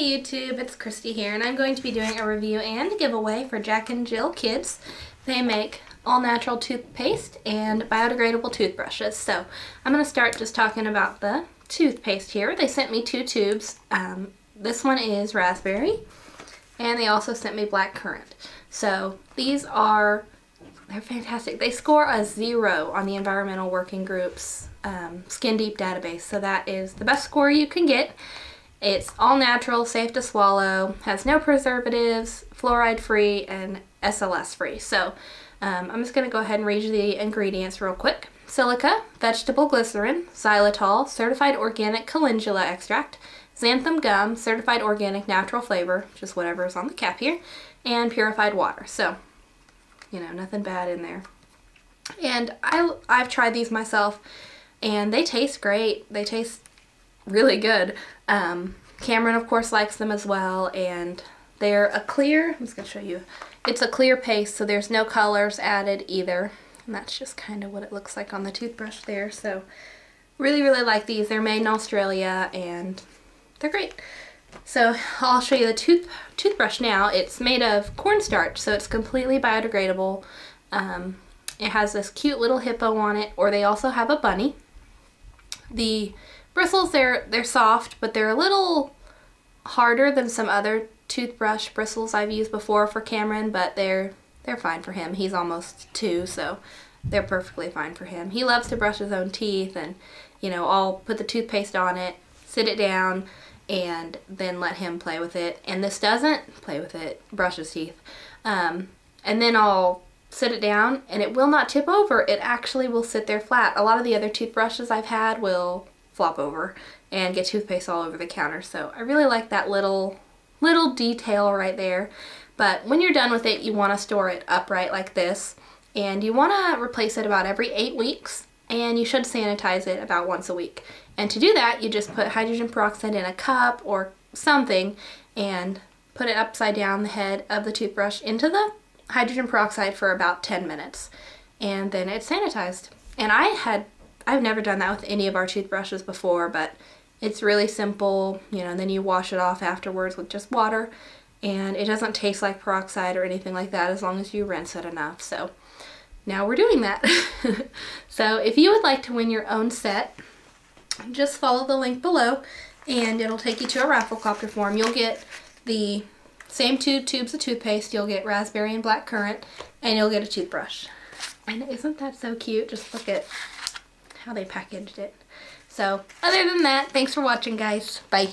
Hi YouTube, it's Christy here, and I'm going to be doing a review and giveaway for Jack and Jill Kids. They make all-natural toothpaste and biodegradable toothbrushes. So I'm going to start just talking about the toothpaste here. They sent me two tubes. This one is raspberry, and they also sent me black currant. So these are, they're fantastic. They score a 0 on the Environmental Working Group's Skin Deep database. So that is the best score you can get. It's all natural, safe to swallow, has no preservatives, fluoride free, and SLS free. So I'm just going to go ahead and read you the ingredients real quick. Silica, vegetable glycerin, xylitol, certified organic calendula extract, xanthan gum, certified organic natural flavor, just whatever is on the cap here, and purified water. So, you know, nothing bad in there. And I've tried these myself, and they taste great. They taste really good. Cameron of course likes them as well, and they're a clear, I'm just going to show you, it's a clear paste, so there's no colors added either, and that's just kind of what it looks like on the toothbrush there. So really like these. They're made in Australia and they're great. So I'll show you the toothbrush now. It's made of cornstarch, so it's completely biodegradable. It has this cute little hippo on it, or they also have a bunny. The bristles, they're soft, but they're a little harder than some other toothbrush bristles I've used before for Cameron, but they're fine for him. He's almost 2, so they're perfectly fine for him. He loves to brush his own teeth, and you know, I'll put the toothpaste on it, sit it down, and then let him play with it. And this doesn't play with it, brush his teeth. And then I'll sit it down, and it will not tip over. It actually will sit there flat. A lot of the other toothbrushes I've had will flop over and get toothpaste all over the counter. So I really like that little detail right there. But when you're done with it, you want to store it upright like this, and you want to replace it about every 8 weeks, and you should sanitize it about once a week. And to do that, you just put hydrogen peroxide in a cup or something and put it upside down, the head of the toothbrush into the hydrogen peroxide for about 10 minutes, and then it's sanitized. And I've never done that with any of our toothbrushes before, but it's really simple, you know, and then you wash it off afterwards with just water, and it doesn't taste like peroxide or anything like that as long as you rinse it enough. So now we're doing that. So if you would like to win your own set, just follow the link below and it'll take you to a rafflecopter form. You'll get the same two tubes of toothpaste, you'll get raspberry and black currant, and you'll get a toothbrush. And isn't that so cute? Just look at how they packaged it. So other than that, thanks for watching, guys. Bye.